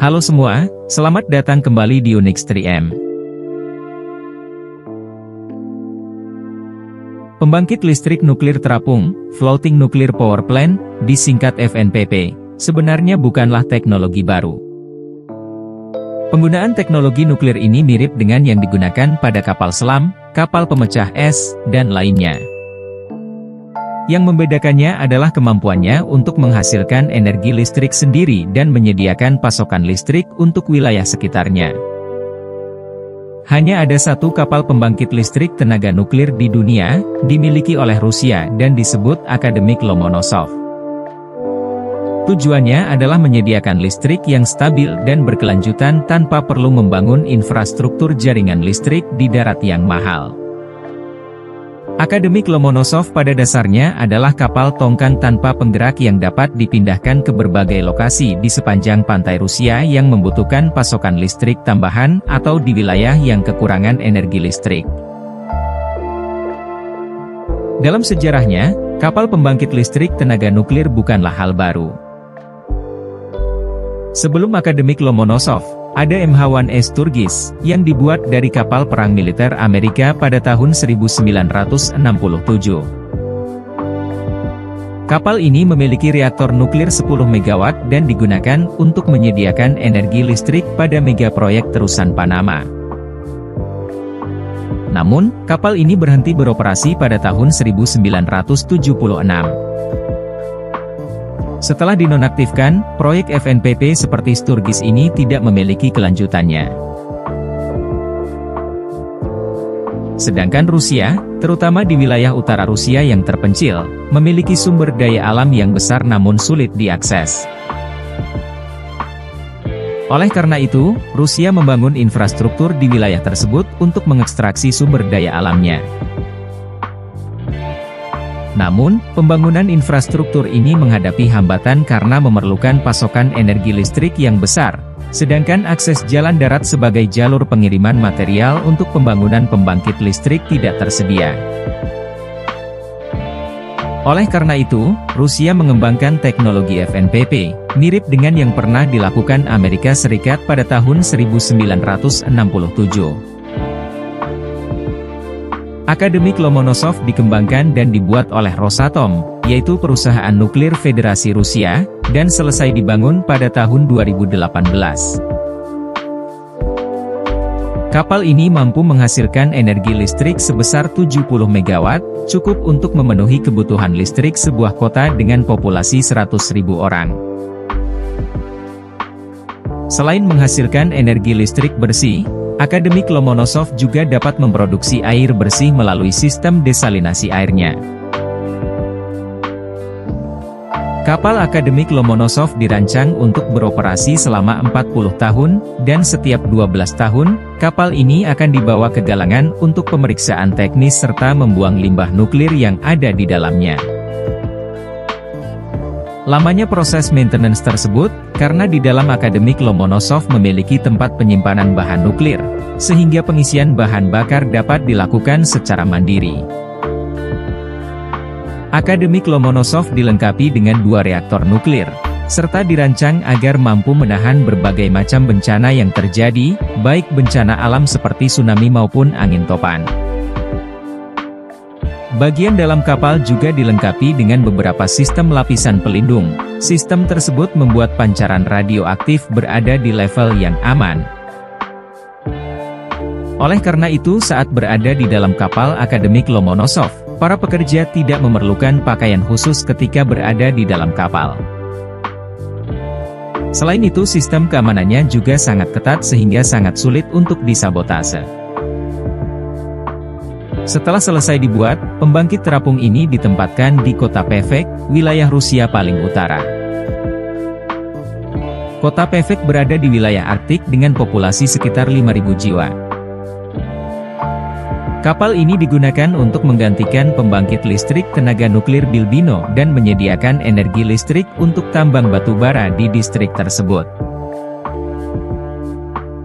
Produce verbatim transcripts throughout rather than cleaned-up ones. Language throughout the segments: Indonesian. Halo semua, selamat datang kembali di UNIX tiga M. Pembangkit listrik nuklir terapung, Floating Nuclear Power Plant, disingkat F N P P, sebenarnya bukanlah teknologi baru. Penggunaan teknologi nuklir ini mirip dengan yang digunakan pada kapal selam, kapal pemecah es, dan lainnya. Yang membedakannya adalah kemampuannya untuk menghasilkan energi listrik sendiri dan menyediakan pasokan listrik untuk wilayah sekitarnya. Hanya ada satu kapal pembangkit listrik tenaga nuklir di dunia, dimiliki oleh Rusia dan disebut Akademik Lomonosov. Tujuannya adalah menyediakan listrik yang stabil dan berkelanjutan tanpa perlu membangun infrastruktur jaringan listrik di darat yang mahal. Akademik Lomonosov pada dasarnya adalah kapal tongkang tanpa penggerak yang dapat dipindahkan ke berbagai lokasi di sepanjang pantai Rusia yang membutuhkan pasokan listrik tambahan atau di wilayah yang kekurangan energi listrik. Dalam sejarahnya, kapal pembangkit listrik tenaga nuklir bukanlah hal baru. Sebelum Akademik Lomonosov, ada M H satu S Turgis, yang dibuat dari kapal perang militer Amerika pada tahun seribu sembilan ratus enam puluh tujuh. Kapal ini memiliki reaktor nuklir sepuluh megawatt dan digunakan untuk menyediakan energi listrik pada megaproyek terusan Panama. Namun, kapal ini berhenti beroperasi pada tahun seribu sembilan ratus tujuh puluh enam. Setelah dinonaktifkan, proyek F N P P seperti Sturgis ini tidak memiliki kelanjutannya. Sedangkan Rusia, terutama di wilayah utara Rusia yang terpencil, memiliki sumber daya alam yang besar namun sulit diakses. Oleh karena itu, Rusia membangun infrastruktur di wilayah tersebut untuk mengekstraksi sumber daya alamnya. Namun, pembangunan infrastruktur ini menghadapi hambatan karena memerlukan pasokan energi listrik yang besar, sedangkan akses jalan darat sebagai jalur pengiriman material untuk pembangunan pembangkit listrik tidak tersedia. Oleh karena itu, Rusia mengembangkan teknologi F N P P, mirip dengan yang pernah dilakukan Amerika Serikat pada tahun seribu sembilan ratus enam puluh tujuh. Akademik Lomonosov dikembangkan dan dibuat oleh Rosatom, yaitu perusahaan nuklir Federasi Rusia, dan selesai dibangun pada tahun dua ribu delapan belas. Kapal ini mampu menghasilkan energi listrik sebesar tujuh puluh megawatt, cukup untuk memenuhi kebutuhan listrik sebuah kota dengan populasi seratus ribu orang. Selain menghasilkan energi listrik bersih, Akademik Lomonosov juga dapat memproduksi air bersih melalui sistem desalinasi airnya. Kapal Akademik Lomonosov dirancang untuk beroperasi selama empat puluh tahun, dan setiap dua belas tahun, kapal ini akan dibawa ke galangan untuk pemeriksaan teknis serta membuang limbah nuklir yang ada di dalamnya. Lamanya proses maintenance tersebut, karena di dalam Akademik Lomonosov memiliki tempat penyimpanan bahan nuklir, sehingga pengisian bahan bakar dapat dilakukan secara mandiri. Akademik Lomonosov dilengkapi dengan dua reaktor nuklir, serta dirancang agar mampu menahan berbagai macam bencana yang terjadi, baik bencana alam seperti tsunami maupun angin topan. Bagian dalam kapal juga dilengkapi dengan beberapa sistem lapisan pelindung. Sistem tersebut membuat pancaran radioaktif berada di level yang aman. Oleh karena itu, saat berada di dalam kapal Akademik Lomonosov, para pekerja tidak memerlukan pakaian khusus ketika berada di dalam kapal. Selain itu, sistem keamanannya juga sangat ketat sehingga sangat sulit untuk disabotase. Setelah selesai dibuat, pembangkit terapung ini ditempatkan di kota Pevek, wilayah Rusia paling utara. Kota Pevek berada di wilayah Arktik dengan populasi sekitar lima ribu jiwa. Kapal ini digunakan untuk menggantikan pembangkit listrik tenaga nuklir Bilbino dan menyediakan energi listrik untuk tambang batubara di distrik tersebut.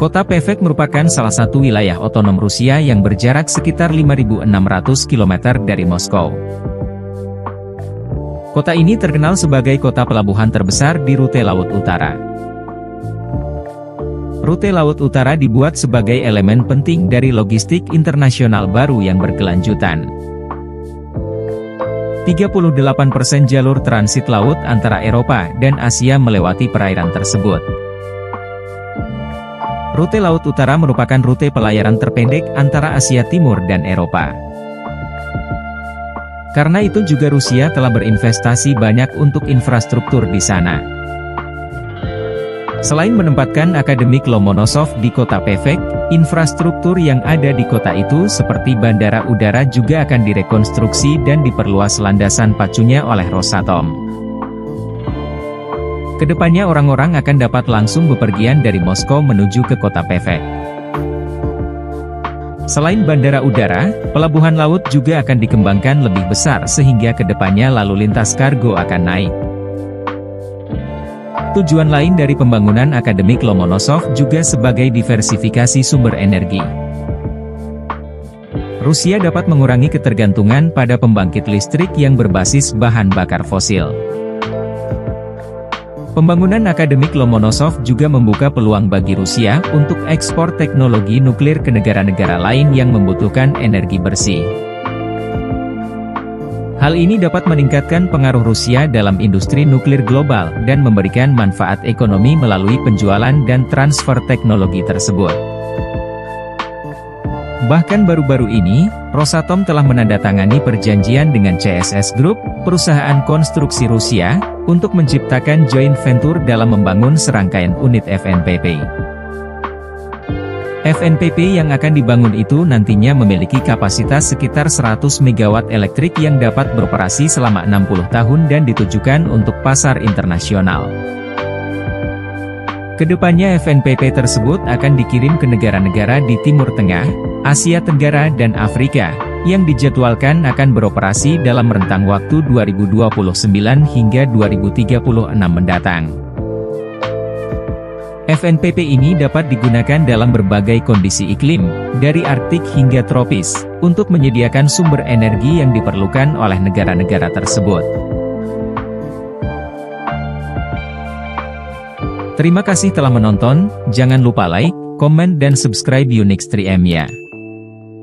Kota Pevek merupakan salah satu wilayah otonom Rusia yang berjarak sekitar lima ribu enam ratus kilometer dari Moskow. Kota ini terkenal sebagai kota pelabuhan terbesar di Rute Laut Utara. Rute Laut Utara dibuat sebagai elemen penting dari logistik internasional baru yang berkelanjutan. tiga puluh delapan persen jalur transit laut antara Eropa dan Asia melewati perairan tersebut. Rute Laut Utara merupakan rute pelayaran terpendek antara Asia Timur dan Eropa. Karena itu juga Rusia telah berinvestasi banyak untuk infrastruktur di sana. Selain menempatkan Akademik Lomonosov di kota Pevek, infrastruktur yang ada di kota itu seperti bandara udara juga akan direkonstruksi dan diperluas landasan pacunya oleh Rosatom. Kedepannya orang-orang akan dapat langsung bepergian dari Moskow menuju ke kota Pevek. Selain bandara udara, pelabuhan laut juga akan dikembangkan lebih besar sehingga kedepannya lalu lintas kargo akan naik. Tujuan lain dari pembangunan Akademik Lomonosov juga sebagai diversifikasi sumber energi. Rusia dapat mengurangi ketergantungan pada pembangkit listrik yang berbasis bahan bakar fosil. Pembangunan Akademik Lomonosov juga membuka peluang bagi Rusia untuk ekspor teknologi nuklir ke negara-negara lain yang membutuhkan energi bersih. Hal ini dapat meningkatkan pengaruh Rusia dalam industri nuklir global dan memberikan manfaat ekonomi melalui penjualan dan transfer teknologi tersebut. Bahkan baru-baru ini, Rosatom telah menandatangani perjanjian dengan C S S Group, perusahaan konstruksi Rusia, untuk menciptakan joint venture dalam membangun serangkaian unit F N P P. F N P P yang akan dibangun itu nantinya memiliki kapasitas sekitar seratus megawatt elektrik yang dapat beroperasi selama enam puluh tahun dan ditujukan untuk pasar internasional. Kedepannya F N P P tersebut akan dikirim ke negara-negara di Timur Tengah, Asia Tenggara dan Afrika, yang dijadwalkan akan beroperasi dalam rentang waktu dua ribu dua puluh sembilan hingga dua ribu tiga puluh enam mendatang. F N P P ini dapat digunakan dalam berbagai kondisi iklim, dari Arktik hingga tropis, untuk menyediakan sumber energi yang diperlukan oleh negara-negara tersebut. Terima kasih telah menonton, jangan lupa like, komen dan subscribe UNIX tiga M ya.